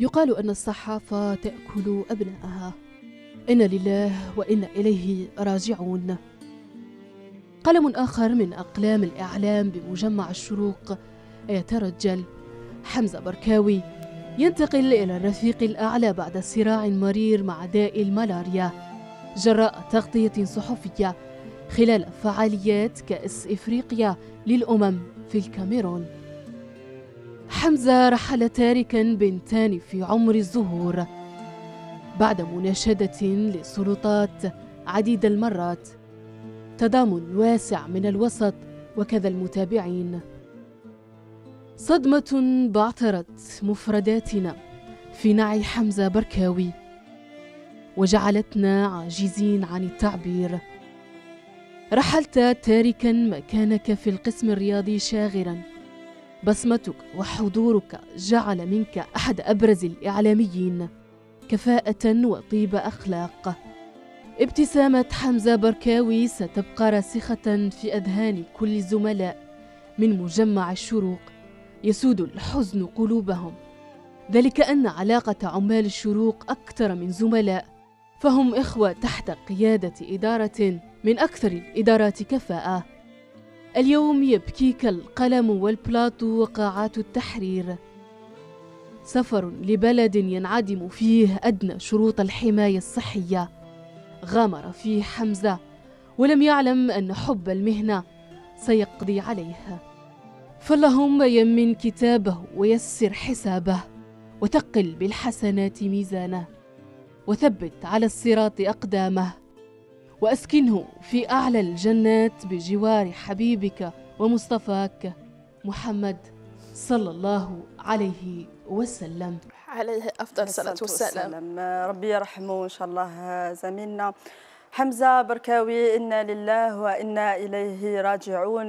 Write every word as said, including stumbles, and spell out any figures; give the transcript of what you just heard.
يقال أن الصحافة تأكل أبنائها، إن لله وإن إليه راجعون. قلم آخر من أقلام الإعلام بمجمع الشروق يترجل. حمزة بركاوي ينتقل إلى الرفيق الأعلى بعد صراع مرير مع داء الملاريا جراء تغطية صحفية خلال فعاليات كأس افريقيا للامم في الكاميرون. حمزة رحل تاركا بنتان في عمر الزهور بعد مناشدة للسلطات عديد المرات، تضامن واسع من الوسط وكذا المتابعين. صدمة بعثرت مفرداتنا في نعي حمزة بركاوي وجعلتنا عاجزين عن التعبير. رحلت تاركا مكانك في القسم الرياضي شاغرا، بصمتك وحضورك جعل منك أحد أبرز الإعلاميين كفاءة وطيب أخلاق. ابتسامة حمزة بركاوي ستبقى راسخة في أذهان كل زملاء من مجمع الشروق يسود الحزن قلوبهم، ذلك أن علاقة عمال الشروق أكثر من زملاء، فهم إخوة تحت قيادة إدارة من أكثر الإدارات كفاءة. اليوم يبكيك القلم والبلاطو وقاعات التحرير، سفر لبلد ينعدم فيه أدنى شروط الحماية الصحية. غامر فيه حمزة ولم يعلم أن حب المهنة سيقضي عليها، فاللهم يمن كتابه ويسر حسابه وتقل بالحسنات ميزانه وثبت على الصراط أقدامه وأسكنه في أعلى الجنات بجوار حبيبك ومصطفاك محمد صلى الله عليه وسلم. عليه أفضل الصلاة والسلام. ربي يرحمه إن شاء الله زميلنا حمزة بركاوي. إنا لله وإنا إليه راجعون.